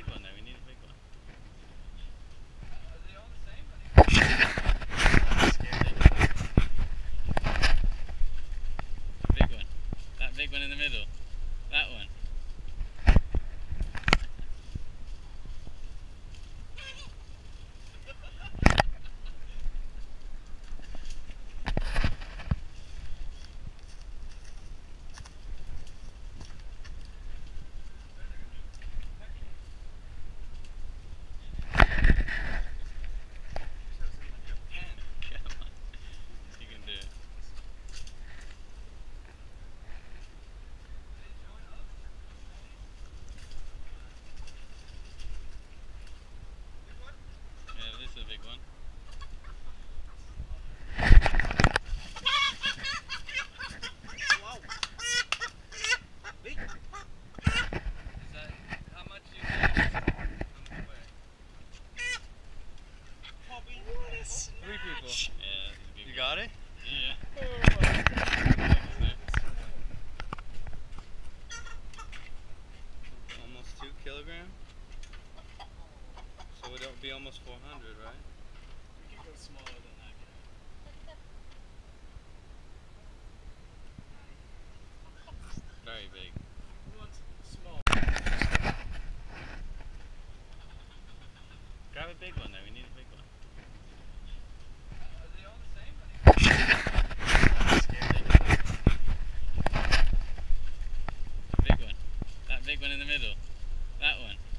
big one now, we need a big one. Are they all the same? I'm scared. Big one. That big one in the middle. That one. Be almost 400, right? We can go smaller than that. Very big. Who wants small? Grab a big one now, we need a big one. Are they all the same? I'm scared. Big one. That big one in the middle. That one.